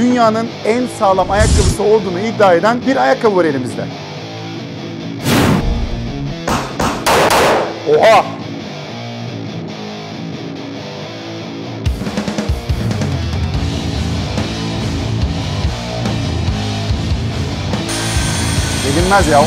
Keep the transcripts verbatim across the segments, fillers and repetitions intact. dünyanın en sağlam ayakkabısı olduğunu iddia eden bir ayakkabı var elimizde. Oha! Bilinmez ya.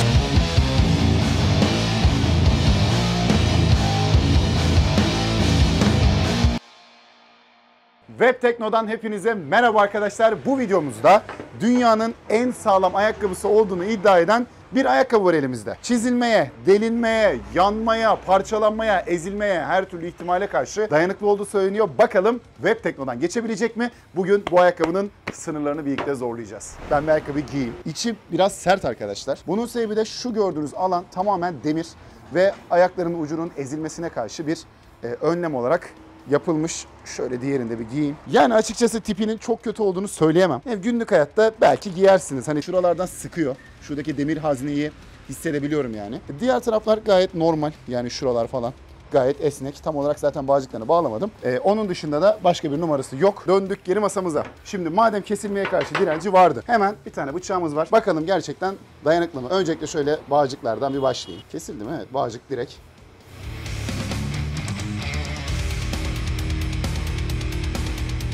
Webtekno'dan hepinize merhaba arkadaşlar. Bu videomuzda dünyanın en sağlam ayakkabısı olduğunu iddia eden bir ayakkabı var elimizde. Çizilmeye, delinmeye, yanmaya, parçalanmaya, ezilmeye her türlü ihtimale karşı dayanıklı olduğu söyleniyor. Bakalım Webtekno'dan geçebilecek mi? Bugün bu ayakkabının sınırlarını birlikte zorlayacağız. Ben bir ayakkabı giyeyim. İçi biraz sert arkadaşlar. Bunun sebebi de şu gördüğünüz alan tamamen demir ve ayakların ucunun ezilmesine karşı bir e, önlem olarak yapılmış. Şöyle diğerinde bir giyeyim. Yani açıkçası tipinin çok kötü olduğunu söyleyemem. Yani günlük hayatta belki giyersiniz. Hani şuralardan sıkıyor. Şuradaki demir hazineyi hissedebiliyorum yani. Diğer taraflar gayet normal. Yani şuralar falan gayet esnek. Tam olarak zaten bağcıklarına bağlamadım. Ee, onun dışında da başka bir numarası yok. Döndük geri masamıza. Şimdi madem kesilmeye karşı direnci vardı. Hemen bir tane bıçağımız var. Bakalım gerçekten dayanıklı mı? Öncelikle şöyle bağcıklardan bir başlayayım. Kesildi mi? Evet, bağcık direkt.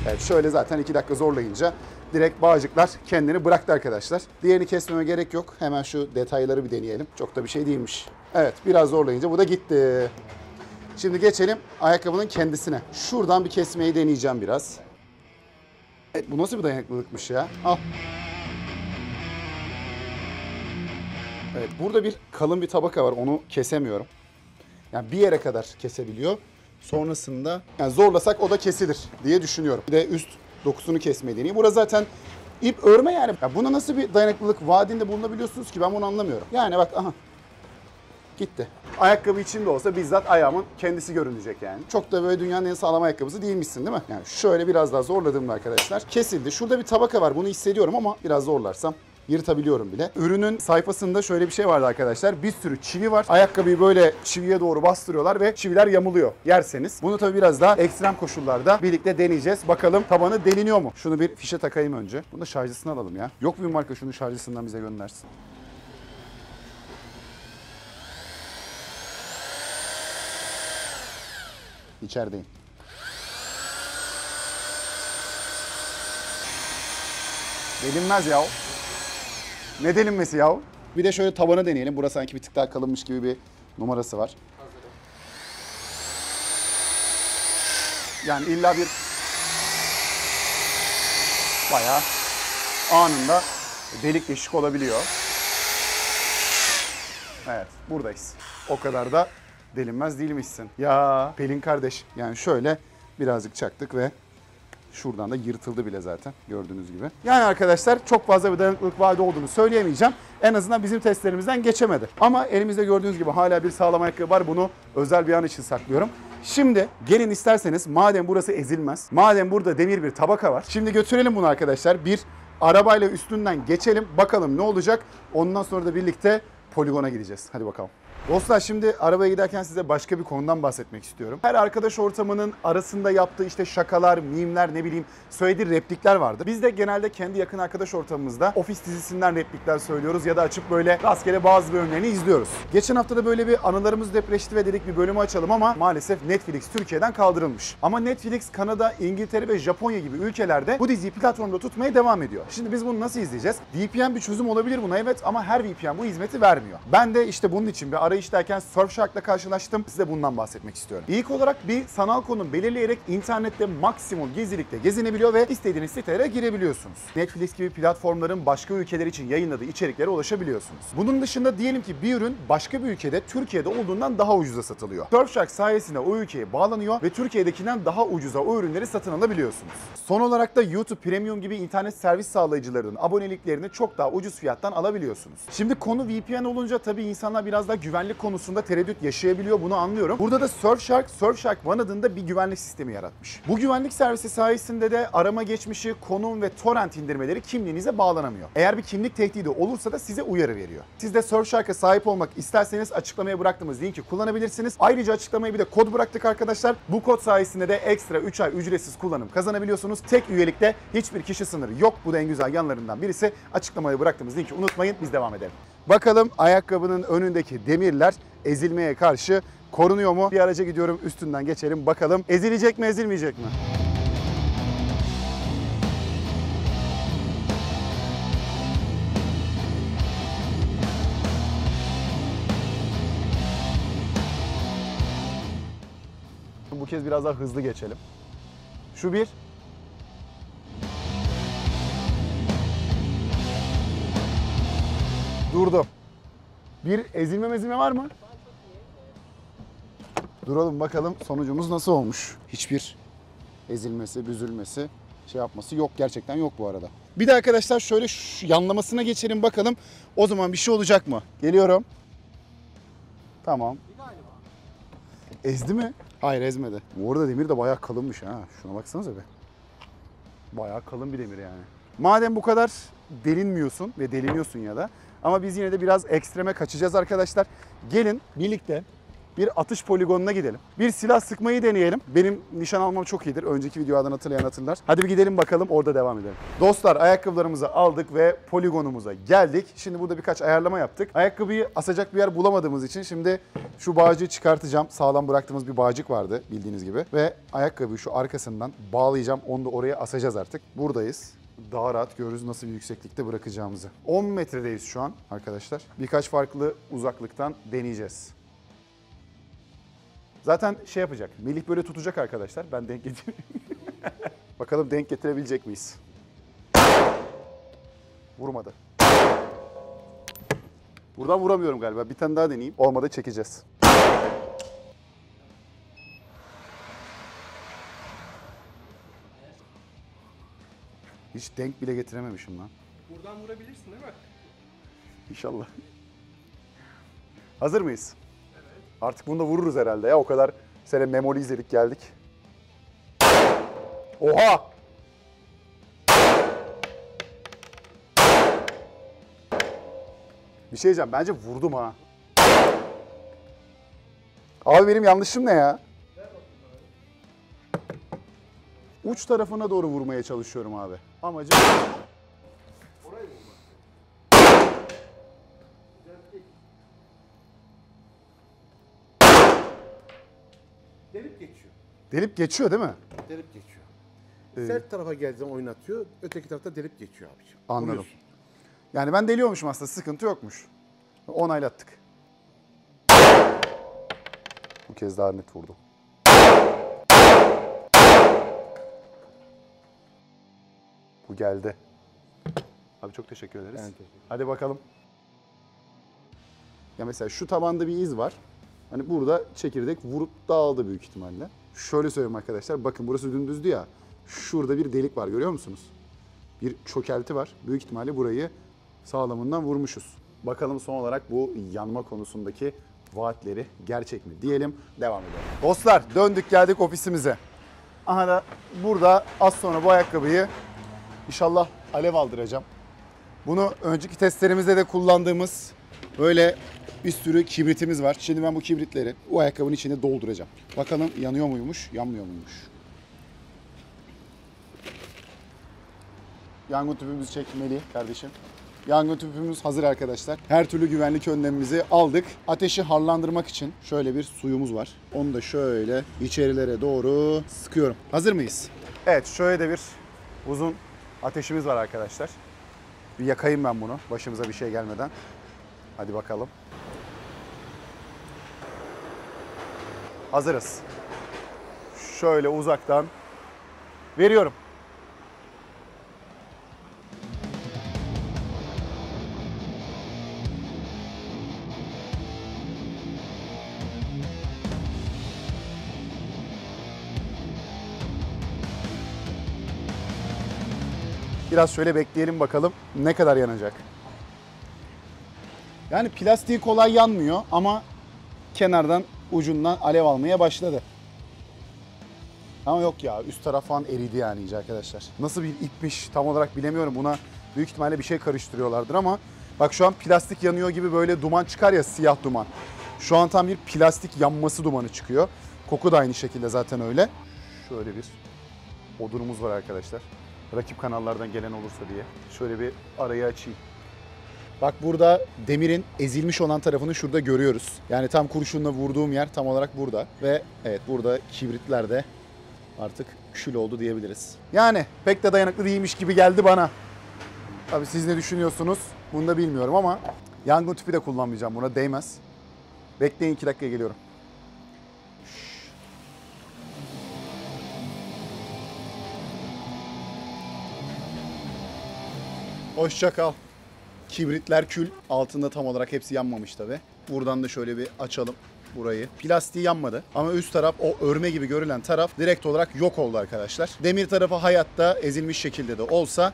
Evet, şöyle zaten iki dakika zorlayınca direkt bağcıklar kendini bıraktı arkadaşlar. Diğerini kesmeme gerek yok. Hemen şu detayları bir deneyelim. Çok da bir şey değilmiş. Evet, biraz zorlayınca bu da gitti. Şimdi geçelim ayakkabının kendisine. Şuradan bir kesmeyi deneyeceğim biraz. Evet, bu nasıl bir dayanıklılıkmış ya? Al. Evet, burada bir kalın bir tabaka var. Onu kesemiyorum. Yani bir yere kadar kesebiliyor. Sonrasında yani zorlasak o da kesilir diye düşünüyorum. Bir de üst dokusunu kesmeyi deneyeyim. Burası zaten ip örme yani. Ya buna nasıl bir dayanıklılık vaadinde bulunabiliyorsunuz ki, ben bunu anlamıyorum. Yani bak, aha gitti. Ayakkabı içinde olsa bizzat ayağımın kendisi görünecek yani. Çok da böyle dünyanın en sağlam ayakkabısı değilmişsin değil mi? Yani şöyle biraz daha zorladığımda arkadaşlar kesildi. Şurada bir tabaka var, bunu hissediyorum ama biraz zorlarsam yırtabiliyorum bile. Ürünün sayfasında şöyle bir şey vardı arkadaşlar. Bir sürü çivi var. Ayakkabıyı böyle çiviye doğru bastırıyorlar ve çiviler yamuluyor yerseniz. Bunu tabii biraz daha ekstrem koşullarda birlikte deneyeceğiz. Bakalım tabanı deliniyor mu? Şunu bir fişe takayım önce. Bunu da şarjısını alalım ya. Yok mu marka şunun şarjısından bize göndersin? İçerideyim. Delinmez ya o. Ne delinmesi yahu? Bir de şöyle tabana deneyelim. Burası sanki bir tık daha kalınmış gibi bir numarası var. Hazırım. Yani illa bir bayağı anında delik deşik olabiliyor. Evet, buradayız. O kadar da delinmez değilmişsin. Ya Pelin kardeş, yani şöyle birazcık çaktık ve şuradan da yırtıldı bile zaten gördüğünüz gibi. Yani arkadaşlar çok fazla bir dayanıklılık vaadi olduğunu söyleyemeyeceğim. En azından bizim testlerimizden geçemedi. Ama elimizde gördüğünüz gibi hala bir sağlam ayakkabı var. Bunu özel bir an için saklıyorum. Şimdi gelin isterseniz, madem burası ezilmez, madem burada demir bir tabaka var, şimdi götürelim bunu arkadaşlar. Bir arabayla üstünden geçelim. Bakalım ne olacak. Ondan sonra da birlikte poligona gideceğiz. Hadi bakalım. Dostlar, şimdi arabaya giderken size başka bir konudan bahsetmek istiyorum. Her arkadaş ortamının arasında yaptığı işte şakalar, mimler, ne bileyim söylediği replikler vardır. Biz de genelde kendi yakın arkadaş ortamımızda Ofis dizisinden replikler söylüyoruz ya da açıp böyle rastgele bazı bölümlerini izliyoruz. Geçen hafta da böyle bir anılarımız depreşti ve dedik bir bölümü açalım ama maalesef Netflix Türkiye'den kaldırılmış. Ama Netflix Kanada, İngiltere ve Japonya gibi ülkelerde bu diziyi platformda tutmaya devam ediyor. Şimdi biz bunu nasıl izleyeceğiz? V P N bir çözüm olabilir buna, evet, ama her V P N bu hizmeti vermiyor. Ben de işte bunun için bir arayış işlerken Surfshark'la karşılaştım. Size bundan bahsetmek istiyorum. İlk olarak bir sanal konum belirleyerek internette maksimum gizlilikte gezinebiliyor ve istediğiniz sitelere girebiliyorsunuz. Netflix gibi platformların başka ülkeler için yayınladığı içeriklere ulaşabiliyorsunuz. Bunun dışında diyelim ki bir ürün başka bir ülkede Türkiye'de olduğundan daha ucuza satılıyor. Surfshark sayesinde o ülkeye bağlanıyor ve Türkiye'dekinden daha ucuza o ürünleri satın alabiliyorsunuz. Son olarak da YouTube Premium gibi internet servis sağlayıcılarının aboneliklerini çok daha ucuz fiyattan alabiliyorsunuz. Şimdi konu V P N olunca tabii insanlar biraz daha güven güvenlik konusunda tereddüt yaşayabiliyor, bunu anlıyorum. Burada da Surfshark, Surfshark One adında bir güvenlik sistemi yaratmış. Bu güvenlik servisi sayesinde de arama geçmişi, konum ve torrent indirmeleri kimliğinize bağlanamıyor. Eğer bir kimlik tehdidi olursa da size uyarı veriyor. Siz de Surfshark'a sahip olmak isterseniz açıklamaya bıraktığımız linki kullanabilirsiniz. Ayrıca açıklamaya bir de kod bıraktık arkadaşlar. Bu kod sayesinde de ekstra üç ay ücretsiz kullanım kazanabiliyorsunuz. Tek üyelikte hiçbir kişi sınırı yok. Bu da en güzel yanlarından birisi. Açıklamaya bıraktığımız linki unutmayın. Biz devam edelim. Bakalım ayakkabının önündeki demirler ezilmeye karşı korunuyor mu? Bir araca gidiyorum, üstünden geçelim bakalım. Ezilecek mi, ezilmeyecek mi? Bu kez biraz daha hızlı geçelim. Şu bir. Durdum. Bir ezilme mezilme var mı? Duralım bakalım sonucumuz nasıl olmuş. Hiçbir ezilmesi, büzülmesi, şey yapması yok. Gerçekten yok bu arada. Bir de arkadaşlar şöyle şu yanlamasına geçelim bakalım. O zaman bir şey olacak mı? Geliyorum. Tamam. Ezdi mi? Hayır, ezmedi. Bu arada demir de bayağı kalınmış ha. Şuna baksanıza be. Bayağı kalın bir demir yani. Madem bu kadar delinmiyorsun ve deliniyorsun ya da, ama biz yine de biraz ekstreme kaçacağız arkadaşlar. Gelin birlikte bir atış poligonuna gidelim. Bir silah sıkmayı deneyelim. Benim nişan almam çok iyidir. Önceki videodan hatırlayan hatırlar. Hadi bir gidelim bakalım, orada devam edelim. Dostlar, ayakkabılarımızı aldık ve poligonumuza geldik. Şimdi burada birkaç ayarlama yaptık. Ayakkabıyı asacak bir yer bulamadığımız için şimdi şu bağcığı çıkartacağım. Sağlam bıraktığımız bir bağcık vardı bildiğiniz gibi. Ve ayakkabıyı şu arkasından bağlayacağım. Onu da oraya asacağız artık. Buradayız. Daha rahat görürüz nasıl bir yükseklikte bırakacağımızı. on metredeyiz şu an arkadaşlar. Birkaç farklı uzaklıktan deneyeceğiz. Zaten şey yapacak, Melih böyle tutacak arkadaşlar. Ben denk getireyim. Bakalım denk getirebilecek miyiz? Vurmadı. Buradan vuramıyorum galiba. Bir tane daha deneyeyim. Olmadı, çekeceğiz. Hiç denk bile getirememişim lan. Buradan vurabilirsin değil mi? İnşallah. Hazır mıyız? Evet. Artık bunu da vururuz herhalde ya. O kadar sene Memoli izledik geldik. Oha! Bir şey diyeceğim. Bence vurdum ha. Abi benim yanlışım ne ya? Uç tarafına doğru vurmaya çalışıyorum abi. Amacım... Orayı vurma. Delip geçiyor. Delip geçiyor değil mi? Delip geçiyor. Ee... Sert tarafa geldiği zaman oynatıyor, öteki tarafta delip geçiyor abiciğim. Anladım. Vuruyorsun. Yani ben deliyormuşum aslında, sıkıntı yokmuş. Onaylattık. Bu kez daha net vurdum. Bu geldi. Abi çok teşekkür ederiz. Evet, teşekkür. Hadi bakalım. Ya mesela şu tabanda bir iz var. Hani burada çekirdek vurup dağıldı büyük ihtimalle. Şöyle söyleyeyim arkadaşlar. Bakın burası dümdüzdü ya. Şurada bir delik var, görüyor musunuz? Bir çökelti var. Büyük ihtimalle burayı sağlamından vurmuşuz. Bakalım son olarak bu yanma konusundaki vaatleri gerçek mi diyelim. Devam edelim. Dostlar, döndük geldik ofisimize. Aha da burada az sonra bu ayakkabıyı İnşallah alev aldıracağım. Bunu önceki testlerimizde de kullandığımız böyle bir sürü kibritimiz var. Şimdi ben bu kibritleri o ayakkabının içine dolduracağım. Bakalım yanıyor muymuş, yanmıyor muymuş. Yangın tüpümüzü çekmeli kardeşim. Yangın tüpümüz hazır arkadaşlar. Her türlü güvenlik önlemimizi aldık. Ateşi harlandırmak için şöyle bir suyumuz var. Onu da şöyle içerilere doğru sıkıyorum. Hazır mıyız? Evet, şöyle de bir uzun ateşimiz var arkadaşlar. Bir yakayım ben bunu başımıza bir şey gelmeden. Hadi bakalım. Hazırız. Şöyle uzaktan veriyorum. Biraz şöyle bekleyelim bakalım ne kadar yanacak. Yani plastiği kolay yanmıyor ama kenardan ucundan alev almaya başladı. Ama yok ya, üst taraf falan eridi yani iyice arkadaşlar. Nasıl bir ipmiş tam olarak bilemiyorum, buna büyük ihtimalle bir şey karıştırıyorlardır ama bak şu an plastik yanıyor gibi böyle duman çıkar ya, siyah duman. Şu an tam bir plastik yanması dumanı çıkıyor. Koku da aynı şekilde zaten öyle. Şöyle bir odunumuz var arkadaşlar. Rakip kanallardan gelen olursa diye. Şöyle bir arayı açayım. Bak burada demirin ezilmiş olan tarafını şurada görüyoruz. Yani tam kurşunla vurduğum yer tam olarak burada. Ve evet, burada kibritler de artık kül oldu diyebiliriz. Yani pek de dayanıklı değilmiş gibi geldi bana. Tabii siz ne düşünüyorsunuz bunu da bilmiyorum ama yangın tüpü de kullanmayacağım, buna değmez. Bekleyin, iki dakikaya geliyorum. Hoşça kal. Kibritler kül. Altında tam olarak hepsi yanmamış tabii. Buradan da şöyle bir açalım burayı. Plastiği yanmadı ama üst taraf, o örme gibi görülen taraf direkt olarak yok oldu arkadaşlar. Demir tarafı hayatta ezilmiş şekilde de olsa,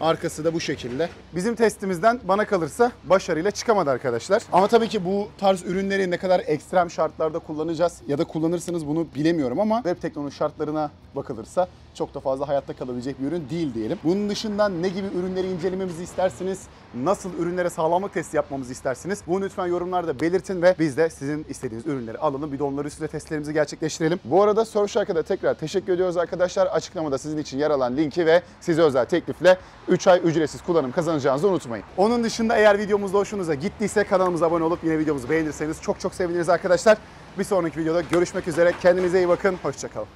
arkası da bu şekilde. Bizim testimizden bana kalırsa başarıyla çıkamadı arkadaşlar. Ama tabii ki bu tarz ürünleri ne kadar ekstrem şartlarda kullanacağız ya da kullanırsınız bunu bilemiyorum ama Webtekno'nun şartlarına bakılırsa çok da fazla hayatta kalabilecek bir ürün değil diyelim. Bunun dışında ne gibi ürünleri incelememizi istersiniz, nasıl ürünlere sağlamlık testi yapmamızı istersiniz, bunu lütfen yorumlarda belirtin ve biz de sizin istediğiniz ürünleri alalım. Bir de onları üstüne testlerimizi gerçekleştirelim. Bu arada Surfshark'a da tekrar teşekkür ediyoruz arkadaşlar. Açıklamada sizin için yer alan linki ve size özel teklifle üç ay ücretsiz kullanım kazanacağınızı unutmayın. Onun dışında eğer videomuzda hoşunuza gittiyse kanalımıza abone olup yine videomuzu beğenirseniz çok çok seviniriz arkadaşlar. Bir sonraki videoda görüşmek üzere. Kendinize iyi bakın. Hoşça kalın.